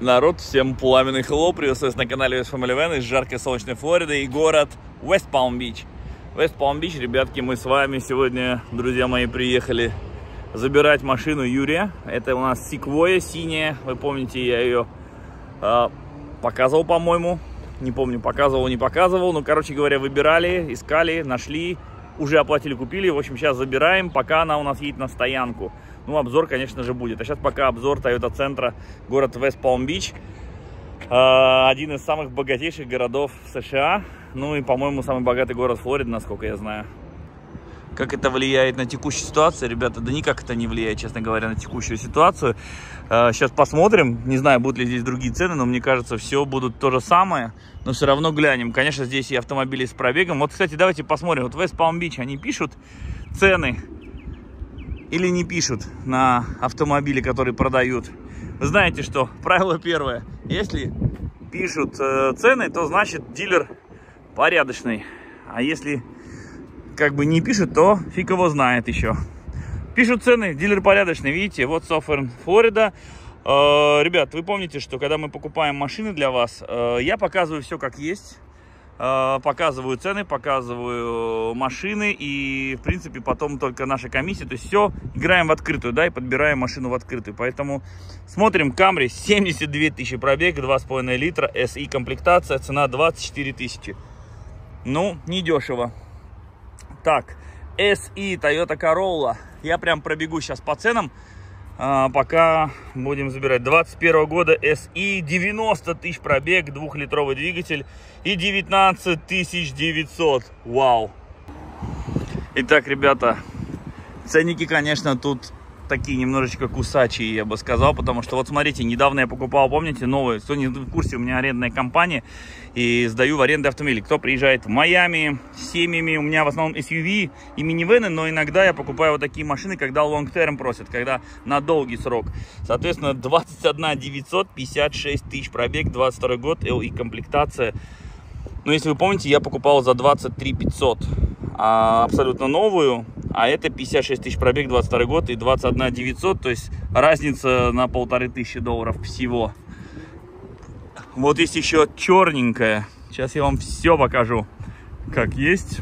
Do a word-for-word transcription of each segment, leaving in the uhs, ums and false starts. Народ, всем пламенный хеллоу, приветствую вас на канале West Family Van из жаркой солнечной Флориды и город Уэст-Палм-Бич. Уэст-Палм-Бич, ребятки, мы с вами сегодня, друзья мои, приехали забирать машину Юрия. Это у нас Sequoia синяя, вы помните, я ее э, показывал, по-моему. Не помню, показывал, не показывал, но, короче говоря, выбирали, искали, нашли, уже оплатили, купили. В общем, сейчас забираем, пока она у нас едет на стоянку. Ну, обзор, конечно же, будет. А сейчас пока обзор Toyota центра, город Вест-Палм-Бич. Один из самых богатейших городов США. Ну и, по-моему, самый богатый город Флориды, насколько я знаю. Как это влияет на текущую ситуацию, ребята? Да никак это не влияет, честно говоря, на текущую ситуацию. Сейчас посмотрим. Не знаю, будут ли здесь другие цены, но мне кажется, все будут то же самое. Но все равно глянем. Конечно, здесь и автомобили с пробегом. Вот, кстати, давайте посмотрим. Вот Вест-Палм-Бич, они пишут цены или не пишут на автомобили, которые продают. Вы знаете, что правило первое. Если пишут э, цены, то значит дилер порядочный. А если как бы не пишут, то фиг его знает еще. Пишут цены, дилер порядочный. Видите, вот Софern, Флорида. Э, ребят, вы помните, что когда мы покупаем машины для вас, э, я показываю все как есть. Показываю цены, показываю машины и, в принципе, потом только наша комиссия. То есть все, играем в открытую, да, и подбираем машину в открытую. Поэтому смотрим. Камри, семьдесят две тысячи пробег, два с половиной литра, эс и комплектация, цена двадцать четыре тысячи. Ну, недешево. Так, эс и Toyota Corolla. Я прям пробегу сейчас по ценам, пока будем забирать. двадцать первого года эс и, девяносто тысяч пробег, двухлитровый двигатель и девятнадцать тысяч девятьсот. Вау! Итак, ребята, ценники, конечно, тут такие немножечко кусачие, я бы сказал, потому что вот смотрите, недавно я покупал, помните, новые, кто не в курсе, у меня арендная компания и сдаю в аренду автомобили. Кто приезжает в Майами с семьями, у меня в основном эс ю ви и минивены, но иногда я покупаю вот такие машины, когда лонг-терм просят, когда на долгий срок. Соответственно, двадцать один девятьсот, пятьдесят шесть тысяч пробег, двадцать второй год, эл и комплектация. Ну, если вы помните, я покупал за двадцать три пятьсот а, абсолютно новую. А это пятьдесят шесть тысяч пробег, двадцать второй год и двадцать один девятьсот, то есть разница на полторы тысячи долларов всего. Вот есть еще черненькая. Сейчас я вам все покажу, как есть.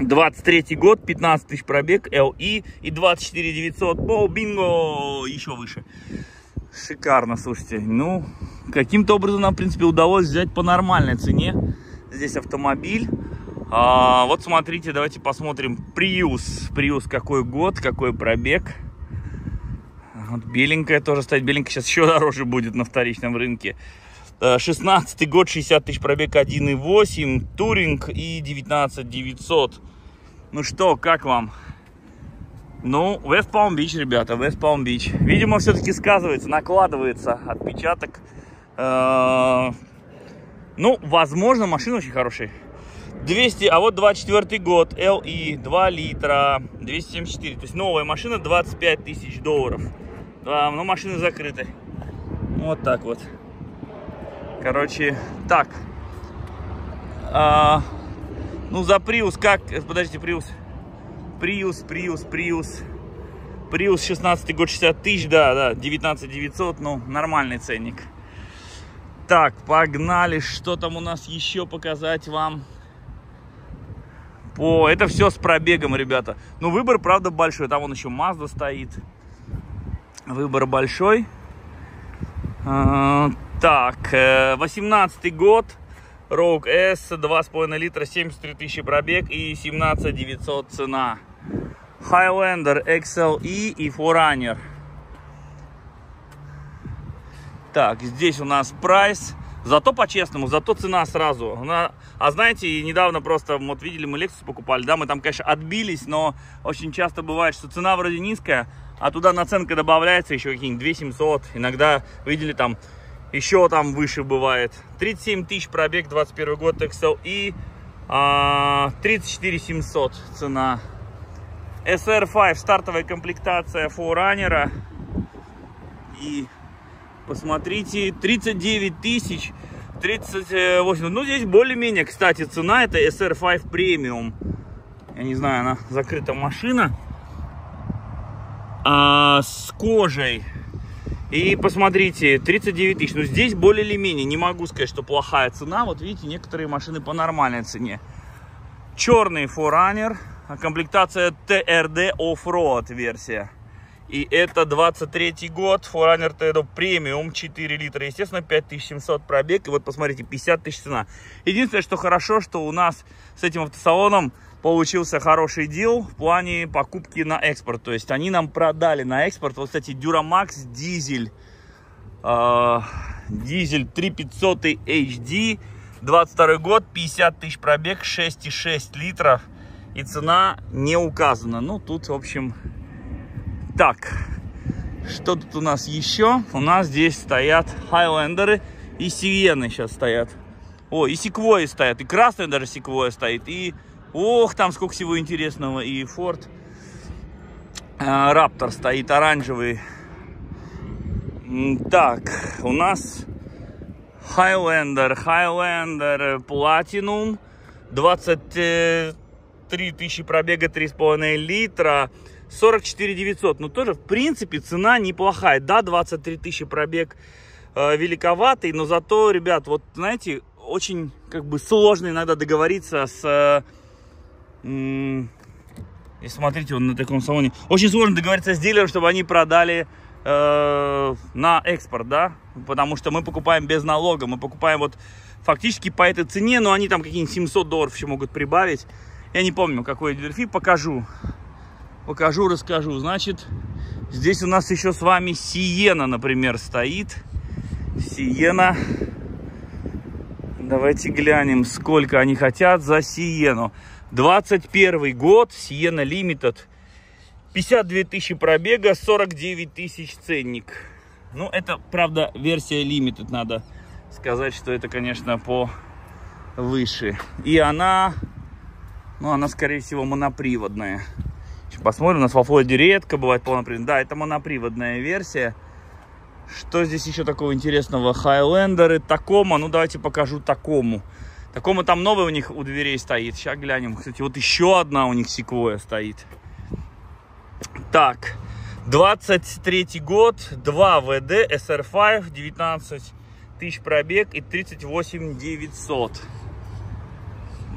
двадцать третий год, пятнадцать тысяч пробег, эл и и двадцать четыре девятьсот. О, бинго! Еще выше. Шикарно, слушайте. Ну, каким-то образом нам, в принципе, удалось взять по нормальной цене здесь автомобиль. А, вот смотрите, давайте посмотрим. Приус. Приус какой год, какой пробег. Вот беленькая тоже стоит. Беленькая сейчас еще дороже будет на вторичном рынке. шестнадцатый год, шестьдесят тысяч пробег, один и восемь. Туринг и девятнадцать девятьсот. Ну что, как вам? Ну, Вест-Палм-Бич, ребята, Вест-Палм-Бич. Видимо, все-таки сказывается, накладывается отпечаток. Ну, возможно, машина очень хорошая. двести, а вот двадцать четвёртый год, эл и, два литра, двести семьдесят четыре. То есть новая машина, двадцать пять тысяч долларов. Да, но машины закрыты. Вот так вот. Короче, так. А, ну, за Prius как? Подождите, Prius. Prius, Prius, Prius. Prius шестнадцатый год, шестьдесят тысяч, да, да, девятнадцать девятьсот, ну, нормальный ценник. Так, погнали, что там у нас еще показать вам? О, это все с пробегом, ребята. Ну, выбор, правда, большой. Там он еще Мазда стоит. Выбор большой. А, так, восемнадцатый год. Rogue S, два с половиной литра, семьдесят три тысячи пробег и семнадцать девятьсот цена. Highlander, икс эл и и Форайнер. Так, здесь у нас прайс. Зато по-честному, зато цена сразу. Она, а знаете, недавно просто, вот видели, мы Lexus покупали, да, мы там, конечно, отбились, но очень часто бывает, что цена вроде низкая, а туда наценка добавляется еще какие-нибудь две тысячи семьсот, иногда, видели, там, еще там выше бывает. тридцать семь тысяч пробег, двадцать первый год, икс эл и а, тридцать четыре семьсот цена. эс эр пять, стартовая комплектация форранера и... Посмотрите, тридцать девять тысяч, тридцать восемь. Ну, здесь более-менее, кстати, цена. Это эс эр пять Premium. Я не знаю, она закрыта машина. А, с кожей. И И посмотрите, тридцать девять тысяч. Ну, здесь более или менее, не могу сказать, что плохая цена. Вот видите, некоторые машины по нормальной цене. Черный форайнер, комплектация ти эр ди Off-Road версия. И это двадцать третий год, форайнер ти эр ди премиум, четыре литра, естественно, пять тысяч семьсот пробег. И вот посмотрите, пятьдесят тысяч цена. Единственное, что хорошо, что у нас с этим автосалоном получился хороший дел в плане покупки на экспорт. То есть они нам продали на экспорт. Вот, кстати, Duramax дизель, э, дизель три тысячи пятьсот эйч ди, двадцать второй год, пятьдесят тысяч пробег, шесть и шесть литров. И цена не указана. Ну, тут, в общем... Так, что тут у нас еще? У нас здесь стоят Highlander и Сиены сейчас стоят. О, и Sequoia стоят, и красная даже Sequoia стоит. И, ох, там сколько всего интересного. И Ford Raptor стоит, оранжевый. Так, у нас Highlander, Highlander Platinum, двадцать три тысячи пробега, три и пять литра. сорок четыре девятьсот, но тоже, в принципе, цена неплохая. Да, двадцать три тысячи пробег э, великоватый, но зато, ребят, вот, знаете, очень, как бы, сложно иногда договориться с... Э, э, смотрите, он на таком салоне. Очень сложно договориться с дилером, чтобы они продали э, на экспорт, да? Потому что мы покупаем без налога, мы покупаем вот фактически по этой цене, но они там какие-нибудь семьсот долларов еще могут прибавить. Я не помню, какой дилерфи, покажу. Покажу, расскажу. Значит, здесь у нас еще с вами Сиена, например, стоит. Сиена. Давайте глянем, сколько они хотят за Сиену. двадцать первый год, Сиена Limited. пятьдесят две тысячи пробега, сорок девять тысяч ценник. Ну, это, правда, версия Limited. Надо сказать, что это, конечно, повыше. И она, ну, она, скорее всего, моноприводная. Посмотрим, у нас во Флориде редко бывает полноприводная. Да, это моноприводная версия. Что здесь еще такого интересного? Highlander, Такома. Ну, давайте покажу Такому. Такома там новая у них у дверей стоит. Сейчас глянем. Кстати, вот еще одна у них Sequoia стоит. Так, двадцать третий год, два вэ дэ, эс эр пять, девятнадцать тысяч пробег и тридцать восемь девятьсот.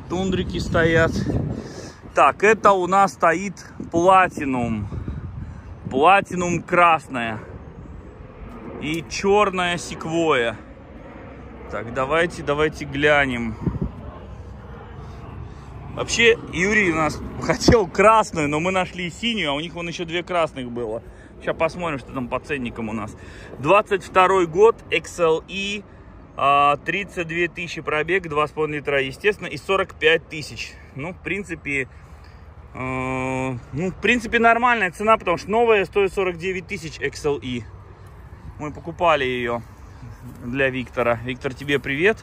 Тундрики стоят. Так, это у нас стоит Platinum. Platinum красная. И черная Sequoia. Так, давайте, давайте глянем. Вообще, Юрий у нас хотел красную, но мы нашли синюю, а у них вон еще две красных было. Сейчас посмотрим, что там по ценникам у нас. двадцать второй год, икс эл и, тридцать две тысячи пробег, два и пять литра, естественно, и сорок пять тысяч. Ну, в принципе, э, ну, в принципе, нормальная цена, потому что новая стоит сорок девять тысяч икс эл и. Мы покупали ее для Виктора. Виктор, тебе привет.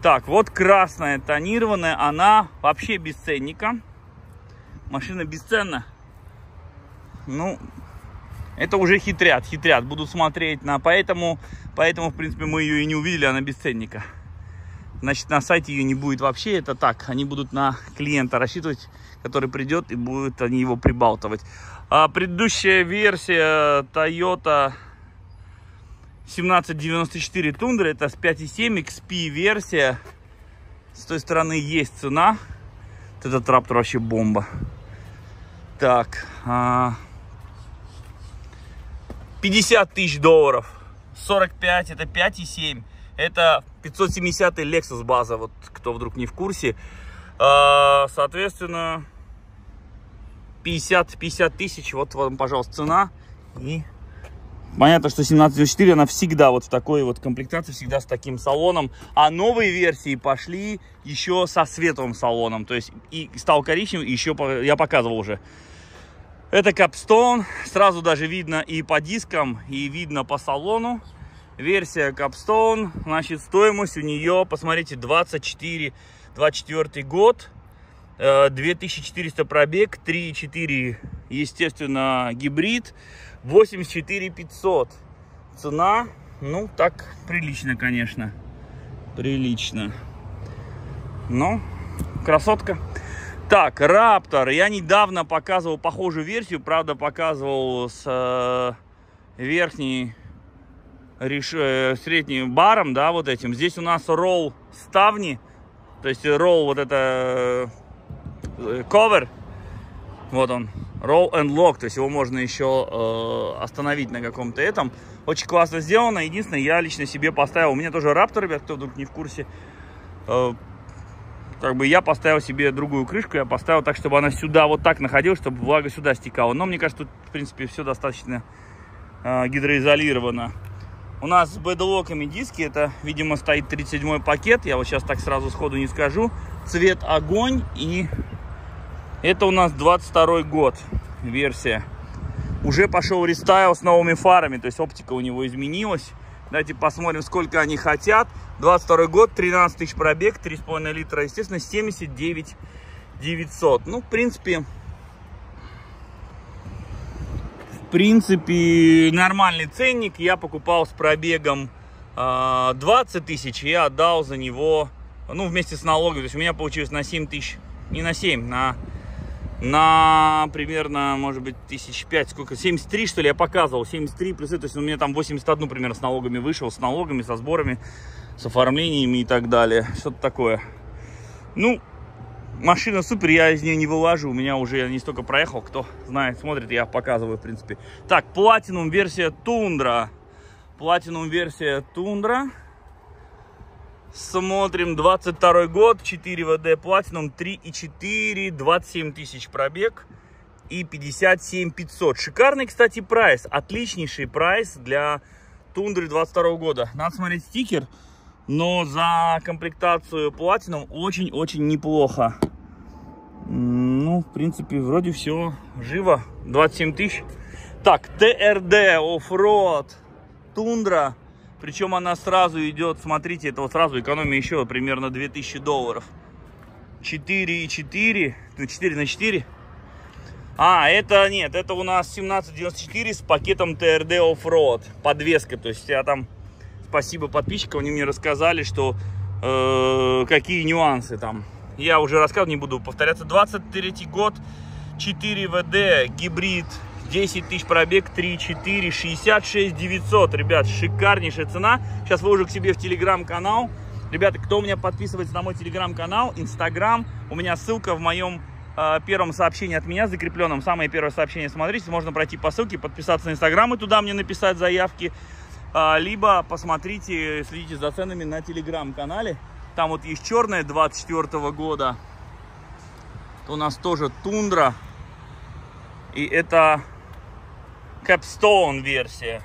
Так, вот красная тонированная, она вообще без ценника. Машина бесценна. Ну... Это уже хитрят, хитрят, будут смотреть на... Поэтому, поэтому, в принципе, мы ее и не увидели, она без ценника. Значит, на сайте ее не будет вообще, это так. Они будут на клиента рассчитывать, который придет, и будут они его прибалтывать. А предыдущая версия Toyota семнадцать девяносто четыре Тундра, это с пять и семь икс пи версия. С той стороны есть цена. Вот этот Raptor вообще бомба. Так... А... пятьдесят тысяч долларов, сорок пять, это пять и семь, это пятьсот семидесятый Lexus база, вот кто вдруг не в курсе. Соответственно, пятьдесят тысяч, вот вам, пожалуйста, цена. И понятно, что семнадцать девяносто четыре, она всегда вот в такой вот комплектации, всегда с таким салоном. А новые версии пошли еще со светлым салоном, то есть и стал коричневым, и еще я показывал уже. Это Capstone, сразу даже видно и по дискам, и видно по салону. Версия Capstone, значит, стоимость у нее, посмотрите, двадцать четыре, двадцать четвёртый год, две тысячи четыреста пробег, три и четыре, естественно, гибрид, восемьдесят четыре пятьсот. Цена, ну, так, прилично, конечно, прилично, но красотка. Так, Raptor. Я недавно показывал похожую версию. Правда, показывал с э, верхней реш... э, средним баром, да, вот этим. Здесь у нас ролл ставни, то есть ролл вот это ковер, вот он, roll and lock, то есть его можно еще э, остановить на каком-то этом. Очень классно сделано. Единственное, я лично себе поставил, у меня тоже Raptor, ребят, кто вдруг не в курсе, э, как бы я поставил себе другую крышку, я поставил так, чтобы она сюда вот так находилась, чтобы влага сюда стекала. Но мне кажется, тут, в принципе, все достаточно э, гидроизолировано. У нас с бэдлоками диски, это, видимо, стоит тридцать седьмой пакет, я вот сейчас так сразу сходу не скажу. Цвет огонь, и это у нас двадцать второй год версия. Уже пошел рестайл с новыми фарами, то есть оптика у него изменилась. Давайте посмотрим, сколько они хотят. двадцать второй год, тринадцать тысяч пробег, три с половиной литра, естественно, семьдесят девять тысяч девятьсот. Ну, в принципе... В принципе, нормальный ценник. Я покупал с пробегом э, двадцать тысяч и отдал за него, ну, вместе с налогами. То есть у меня получилось на семь тысяч, не на семь, на, на примерно, может быть, тысяч пять, сколько, семьдесят три, что ли, я показывал, семьдесят три плюсы. То есть у меня там восемьдесят один, примерно, с налогами вышел, с налогами, со сборами, с оформлениями и так далее. Что-то такое. Ну, машина супер, я из нее не вылажу, у меня уже не столько проехал, кто знает, смотрит, я показываю, в принципе. Так, Platinum версия Тундра. Platinum версия Тундра. Смотрим, двадцать второй год, четыре вэ дэ Platinum, три и четыре, двадцать семь тысяч пробег и пятьдесят семь тысяч пятьсот. Шикарный, кстати, прайс, отличнейший прайс для Тундры двадцать второго года. Надо смотреть стикер. Но за комплектацию Platinum очень-очень неплохо. Ну, в принципе, вроде все живо. двадцать семь тысяч. Так, тэ эр дэ Offroad Тундра. Причем она сразу идет, смотрите, это вот сразу экономия еще примерно две тысячи долларов. четыре и четыре. Ну, четыре на четыре. А, это нет, это у нас семнадцать девяносто четыре с пакетом тэ эр дэ Offroad. Подвеска, то есть я там... Спасибо подписчикам, они мне рассказали, что э, какие нюансы там. Я уже рассказывал, не буду повторяться. двадцать третий год, четыре вэ дэ, гибрид, десять тысяч пробег, три и четыре, шестьдесят шесть тысяч девятьсот. Ребят, шикарнейшая цена. Сейчас выложу к себе в телеграм-канал. Ребята, кто у меня подписывается на мой телеграм-канал, инстаграм, у меня ссылка в моем э, первом сообщении от меня, закрепленном. Самое первое сообщение, смотрите, можно пройти по ссылке, подписаться на инстаграм и туда мне написать заявки. Либо посмотрите, следите за ценами на телеграм-канале. Там вот есть черная двадцать четвёртого года. Это у нас тоже Тундра. И это Capstone версия.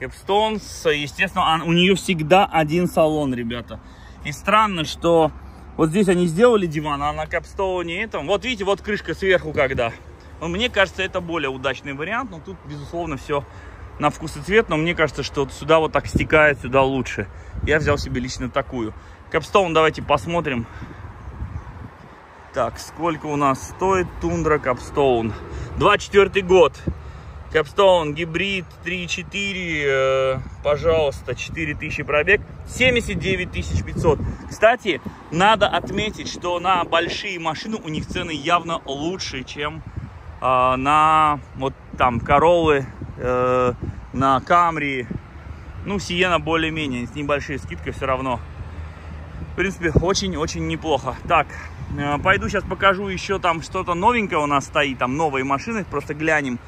Capstone, естественно, у нее всегда один салон, ребята. И странно, что вот здесь они сделали диван, а на Capstone этом. Вот видите, вот крышка сверху когда. Но мне кажется, это более удачный вариант. Но тут, безусловно, все... на вкус и цвет, но мне кажется, что сюда вот так стекает, сюда лучше. Я взял себе лично такую. Capstone, давайте посмотрим. Так, сколько у нас стоит Тундра Capstone? двадцать четвёртый год. Capstone, гибрид, три и четыре, э, пожалуйста, четыре тысячи пробег, семьдесят девять тысяч пятьсот. Кстати, надо отметить, что на большие машины у них цены явно лучше, чем э, на вот там Короллы, на Камри, ну, Сиена более-менее, небольшие скидки все равно. В принципе, очень-очень неплохо. Так, пойду сейчас покажу еще там что-то новенькое у нас стоит, там новые машины, просто глянем,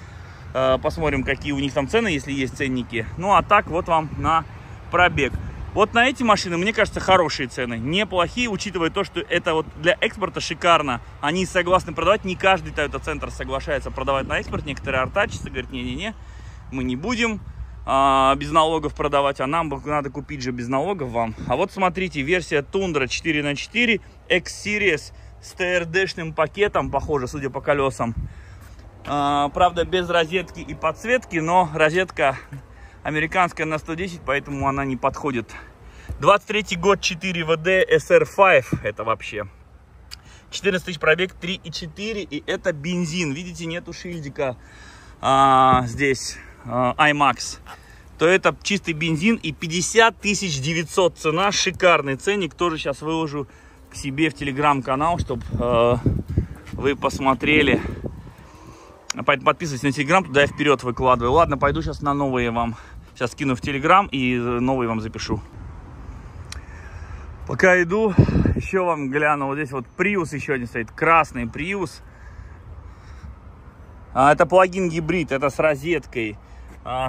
посмотрим, какие у них там цены, если есть ценники. Ну, а так вот вам на пробег. Вот на эти машины, мне кажется, хорошие цены, неплохие, учитывая то, что это вот для экспорта шикарно. Они согласны продавать, не каждый Toyota центр соглашается продавать на экспорт. Некоторые артачатся, говорят, не-не-не, мы не будем а, без налогов продавать, а нам надо купить же без налогов вам. А вот смотрите, версия Тундра четыре на четыре, X-Series с тэ эр дэ-шным пакетом, похоже, судя по колесам. А, правда, без розетки и подсветки, но розетка американская на сто десять, поэтому она не подходит. двадцать третий год, четыре вэ дэ эс эр пять, это вообще. четырнадцать тысяч пробег, три и четыре, и это бензин. Видите, нету шильдика. А, здесь а, iMax, то это чистый бензин и пятьдесят тысяч девятьсот цена, шикарный ценник, тоже сейчас выложу к себе в телеграм-канал, чтобы а, вы посмотрели. Поэтому подписывайтесь на телеграм, туда я вперед выкладываю. Ладно, пойду сейчас на новые вам Сейчас кину в Телеграм и новый вам запишу. Пока иду, еще вам гляну. Вот здесь вот Приус еще один стоит. Красный Приус. Это плагин гибрид, это с розеткой.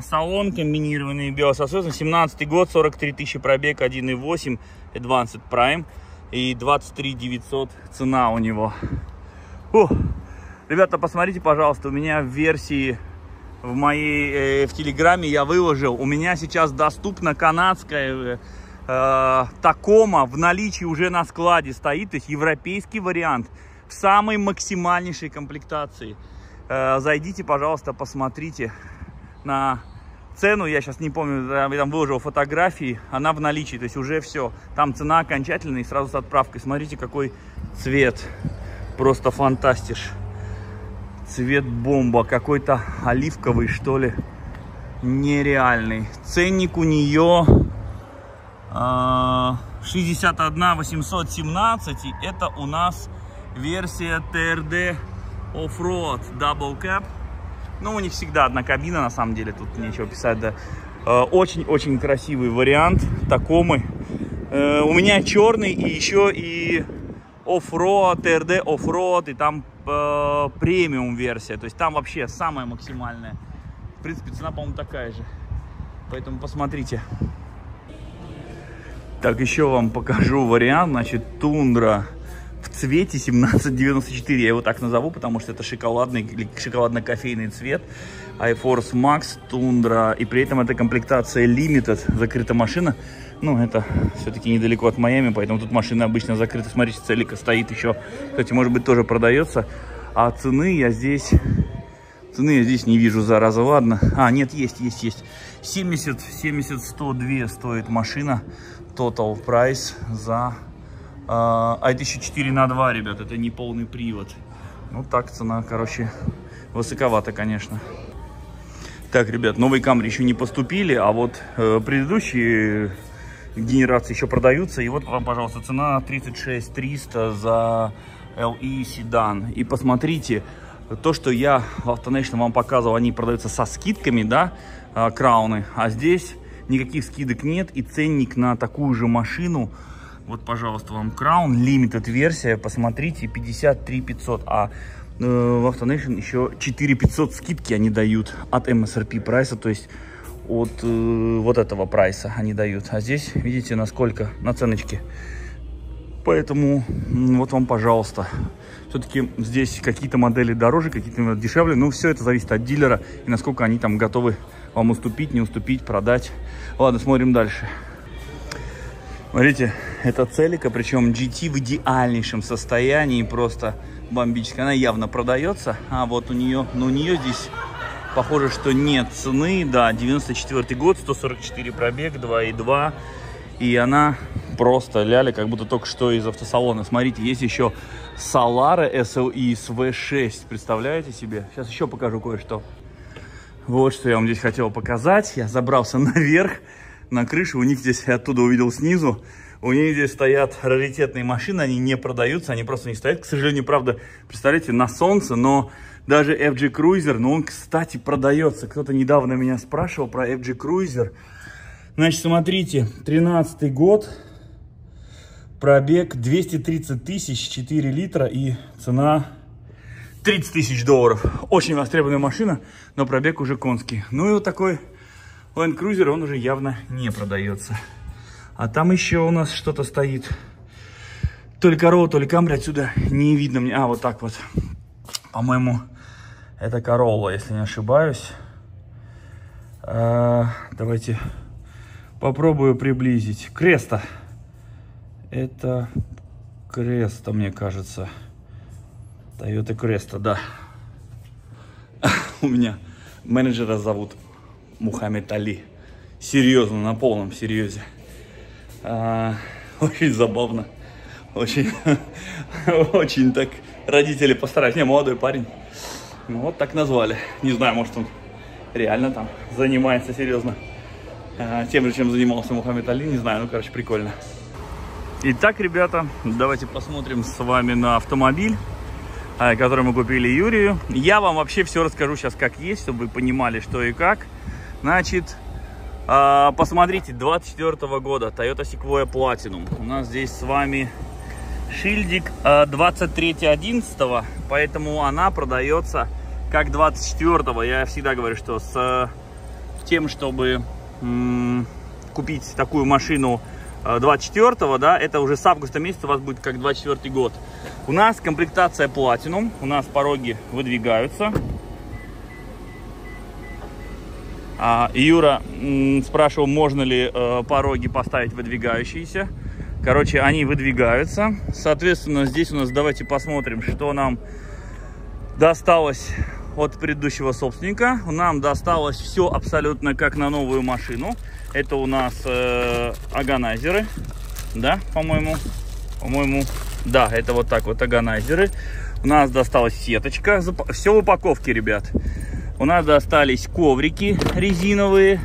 Салон комбинированный биососед. семнадцатый год, сорок три тысячи пробег, один и восемь, Advanced Prime. И двадцать три девятьсот цена у него. Фух. Ребята, посмотрите, пожалуйста, у меня в версии в моей, э, в Телеграме я выложил. У меня сейчас доступна канадская э, Такома в наличии уже на складе стоит. То есть европейский вариант в самой максимальнейшей комплектации. Э, зайдите, пожалуйста, посмотрите на цену. Я сейчас не помню, я там выложил фотографии. Она в наличии, то есть уже все. Там цена окончательная и сразу с отправкой. Смотрите, какой цвет. Просто фантастиш. Цвет бомба, какой-то оливковый, что ли, нереальный. Ценник у нее э, шестьдесят один тысяча восемьсот семнадцать, и это у нас версия ти эр ди Off-Road Double Cab. Ну, у них всегда одна кабина, на самом деле, тут нечего писать, да. Очень-очень э, красивый вариант Такомы. Э, у меня черный и еще и Off-Road, ти эр ди Off-Road, и там премиум версия, то есть там вообще самая максимальная. В принципе, цена, по-моему, такая же. Поэтому посмотрите. Так, еще вам покажу вариант. Значит, Тундра в цвете семнадцать девяносто четыре. Я его так назову, потому что это шоколадный или шоколадно-кофейный цвет. iForce Max, Тундра. И при этом это комплектация Limited, закрыта машина. Ну, это все-таки недалеко от Майами, поэтому тут машина обычно закрыта. Смотрите, целика стоит еще. Кстати, может быть, тоже продается. А цены я здесь... Цены я здесь не вижу, зараза, ладно. А, нет, есть, есть, есть. семьдесят, семьдесят, сто два стоит машина. Total price за... А, а это еще четыре на два, ребят. Это не полный привод. Ну, так цена, короче, высоковата, конечно. Так, ребят, новые Камри еще не поступили, а вот э, предыдущие... генерации еще продаются. И вот вам, пожалуйста, цена тридцать шесть триста за эл и седан. И посмотрите, то, что я в AutoNation вам показывал, они продаются со скидками, да, крауны. А здесь никаких скидок нет. И ценник на такую же машину. Вот, пожалуйста, вам краун. Limited версия. Посмотрите, пятьдесят три тысячи пятьсот. А э, в AutoNation еще четыре тысячи пятьсот скидки они дают от эм эс эр пи прайса. То есть... от э, вот этого прайса они дают. А здесь, видите, насколько на ценочке. Поэтому вот вам, пожалуйста. Все-таки здесь какие-то модели дороже, какие-то дешевле. Но все это зависит от дилера и насколько они там готовы вам уступить, не уступить, продать. Ладно, смотрим дальше. Смотрите, это целика, причем джи ти в идеальнейшем состоянии, просто бомбическая. Она явно продается. А вот у нее, ну, у нее здесь... Похоже, что нет цены, да, девяносто четвёртый год, сто сорок четыре пробег, два и два, и она просто ляля, как будто только что из автосалона. Смотрите, есть еще Solara эс эл и с ви шесть, представляете себе? Сейчас еще покажу кое-что. Вот что я вам здесь хотел показать, я забрался наверх, на крышу, у них здесь, я оттуда увидел снизу, у них здесь стоят раритетные машины, они не продаются, они просто не стоят, к сожалению, правда, представляете, на солнце, но... Даже эф джей Cruiser, но он, кстати, продается. Кто-то недавно меня спрашивал про эф джей Cruiser. Значит, смотрите, тринадцатый год, пробег двести тридцать тысяч, четыре литра и цена тридцать тысяч долларов. Очень востребованная машина, но пробег уже конский. Ну и вот такой Land Cruiser, он уже явно не продается. А там еще у нас что-то стоит. То ли Corolla, то ли Camry, отсюда не видно мне. А, вот так вот. По-моему, это Corolla, если не ошибаюсь. А, давайте попробую приблизить. Cresta. Это Cresta, мне кажется. Toyota Cresta, да. У меня менеджера зовут Мухаммед Али. Серьезно, на полном серьезе. А, очень забавно. Очень, очень так... Родители постарались. Не, молодой парень. Ну, вот так назвали. Не знаю, может, он реально там занимается серьезно тем же, чем занимался Мухаммед Али. Не знаю, ну, короче, прикольно. Итак, ребята, давайте посмотрим с вами на автомобиль, который мы купили Юрию. Я вам вообще все расскажу сейчас как есть, чтобы вы понимали, что и как. Значит, А, посмотрите, двадцать четвёртого года Toyota Sequoia Platinum. У нас здесь с вами шильдик двадцать третье одиннадцатого, поэтому она продается как двадцать четвёртого. Я всегда говорю, что с тем, чтобы м-м, купить такую машину двадцать четвёртого, да, это уже с августа месяца у вас будет как двадцать четвёртый год. У нас комплектация Platinum, у нас пороги выдвигаются. А, Юра м, спрашивал, можно ли э, пороги поставить выдвигающиеся. Короче, они выдвигаются. Соответственно, здесь у нас давайте посмотрим, что нам досталось от предыдущего собственника. Нам досталось все абсолютно как на новую машину. Это у нас э, органайзеры, да, по-моему, по-моему, да, это вот так вот органайзеры. У нас досталась сеточка, все в упаковке, ребят. У нас достались коврики резиновые,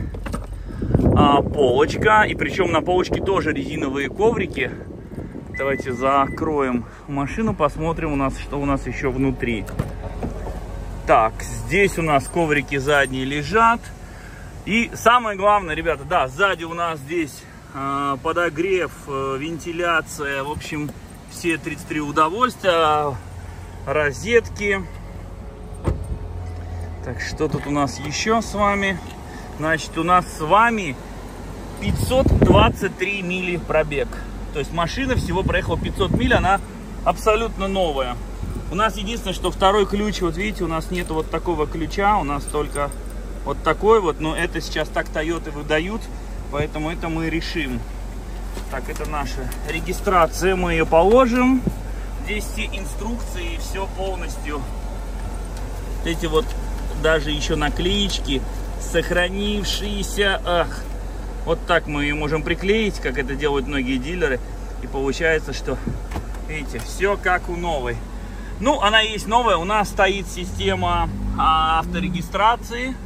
а, полочка, и причем на полочке тоже резиновые коврики. Давайте закроем машину, посмотрим у нас, что у нас еще внутри. Так, здесь у нас коврики задние лежат. И самое главное, ребята, да, сзади у нас здесь э, подогрев, э, вентиляция, в общем, все тридцать три удовольствия, розетки. Так, что тут у нас еще с вами? Значит, у нас с вами пятьсот двадцать три мили пробег. То есть машина всего проехала пятьсот миль, она абсолютно новая. У нас единственное, что второй ключ, вот видите, у нас нет вот такого ключа, у нас только вот такой вот, но это сейчас так Toyota выдают, поэтому это мы решим. Так, это наша регистрация, мы ее положим. Здесь все инструкции, все полностью. Эти вот даже еще наклеечки, сохранившиеся, ах, вот так мы ее можем приклеить, как это делают многие дилеры, и получается, что, видите, все как у новой. Ну, она есть новая, у нас стоит система авторегистрации,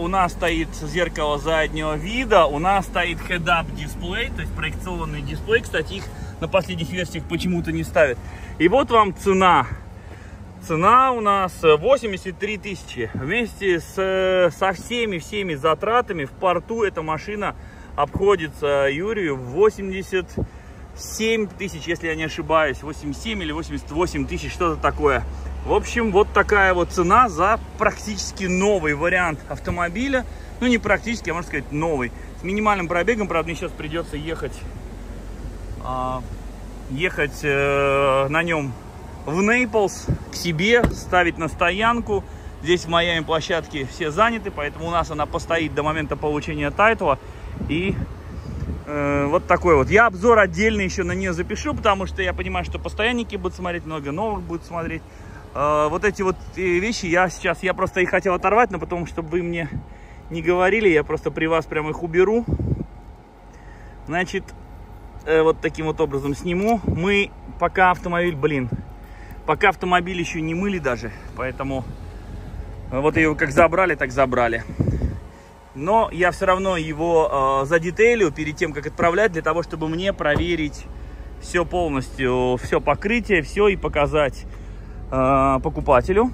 у нас стоит зеркало заднего вида, у нас стоит head-up дисплей, то есть проекционный дисплей, кстати, их на последних версиях почему-то не ставят. И вот вам цена. Цена у нас восемьдесят три тысячи. Вместе с, со всеми-всеми затратами в порту эта машина обходится Юрию в восемьдесят семь тысяч, если я не ошибаюсь, восемьдесят семь или восемьдесят восемь тысяч, что-то такое. В общем, вот такая вот цена за практически новый вариант автомобиля. Ну, не практически, а можно сказать, новый. С минимальным пробегом, правда, мне сейчас придется ехать, э, ехать э, на нем в Нейплс к себе, ставить на стоянку. Здесь в Майами площадки все заняты, поэтому у нас она постоит до момента получения тайтла. И... вот такой вот. Я обзор отдельно еще на нее запишу, потому что я понимаю, что постоянники будут смотреть, много новых будут смотреть. Вот эти вот вещи я сейчас, я просто их хотел оторвать, но потом, чтобы вы мне не говорили, я просто при вас прям их уберу. Значит, вот таким вот образом сниму. Мы пока автомобиль, блин, пока автомобиль еще не мыли даже, поэтому вот ее как забрали, так забрали. Но я все равно его э, задетейлю перед тем, как отправлять, для того, чтобы мне проверить все полностью, все покрытие, все и показать э, покупателю.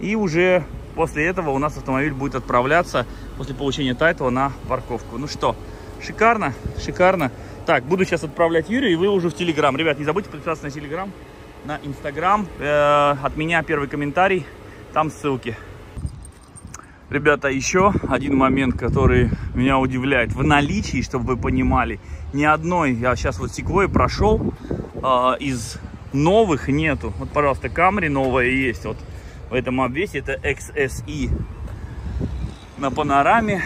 И уже после этого у нас автомобиль будет отправляться после получения тайтла на парковку. Ну что, шикарно, шикарно. Так, буду сейчас отправлять Юрию, и вы уже в Телеграм. Ребят, не забудьте подписаться на Телеграм, на Инстаграм. Э, от меня первый комментарий, там ссылки. Ребята, еще один момент, который меня удивляет. В наличии, чтобы вы понимали, ни одной, я сейчас вот Sequoia прошел, э, из новых нету. Вот, пожалуйста, Камри новая есть. Вот в этом обвесе это икс эс и. На панораме,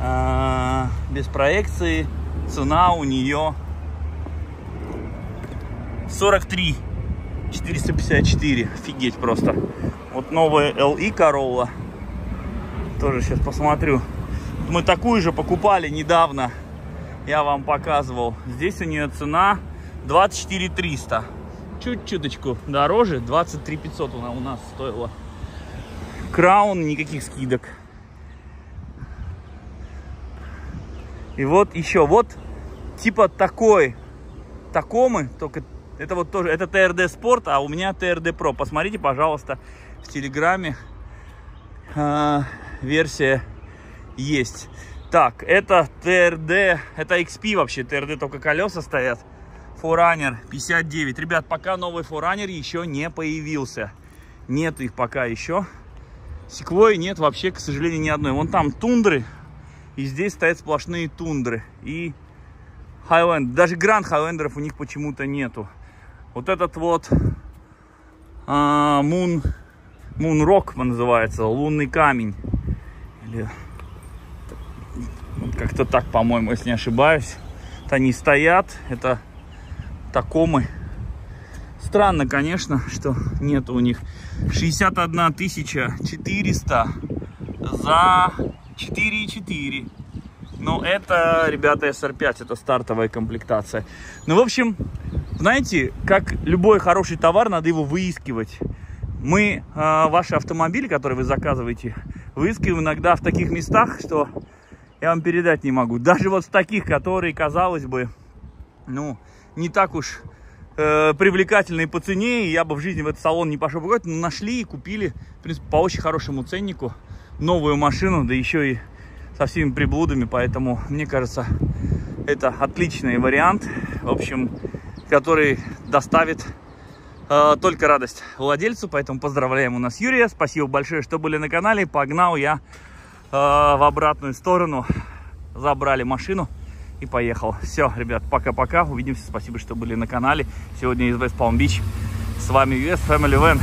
э, без проекции, цена у нее сорок три тысячи четыреста пятьдесят четыре. Офигеть просто. Вот новая эл и Corolla. Тоже сейчас посмотрю. Мы такую же покупали недавно. Я вам показывал. Здесь у нее цена двадцать четыре триста. Чуть-чуточку дороже. двадцать три пятьсот она у нас стоила. Краун, никаких скидок. И вот еще. Вот типа такой Такомы, только... Это вот тоже, это тэ эр дэ Sport, а у меня тэ эр дэ Pro. Посмотрите, пожалуйста, в Телеграме э, версия есть. Так, это ти ар ди, это икс пи вообще, ти ар ди только колеса стоят. Форайнер пятьдесят девять. Ребят, пока новый Форайнер еще не появился. Нет их пока еще. Sequoia нет вообще, к сожалению, ни одной. Вон там Тундры, и здесь стоят сплошные Тундры. И Highlander. Даже Гранд Хайлендеров у них почему-то нету. Вот этот вот а, Moon, Moon Rock называется, лунный камень. Или... Как-то так, по-моему, если не ошибаюсь. Вот они стоят. Это Такомы. Странно, конечно, что нет у них. шестьдесят одна тысяча четыреста за четыре и четыре. Но это, ребята, эс эр пять. Это стартовая комплектация. Ну, в общем, знаете, как любой хороший товар, надо его выискивать. Мы, э, ваши автомобили, которые вы заказываете, выискиваем иногда в таких местах, что... Я вам передать не могу. Даже вот с таких, которые, казалось бы, ну, не так уж э, привлекательные по цене. И я бы в жизни в этот салон не пошел покупать. Но нашли и купили, в принципе, по очень хорошему ценнику новую машину. Да еще и со всеми приблудами. Поэтому, мне кажется, это отличный вариант. В общем, который доставит э, только радость владельцу. Поэтому поздравляем у нас Юрия. Спасибо большое, что были на канале. Погнал я в обратную сторону, забрали машину и поехал. Все, ребят, пока-пока, увидимся, спасибо, что были на канале. Сегодня из Уэст-Палм-Бич, с вами West Family Van.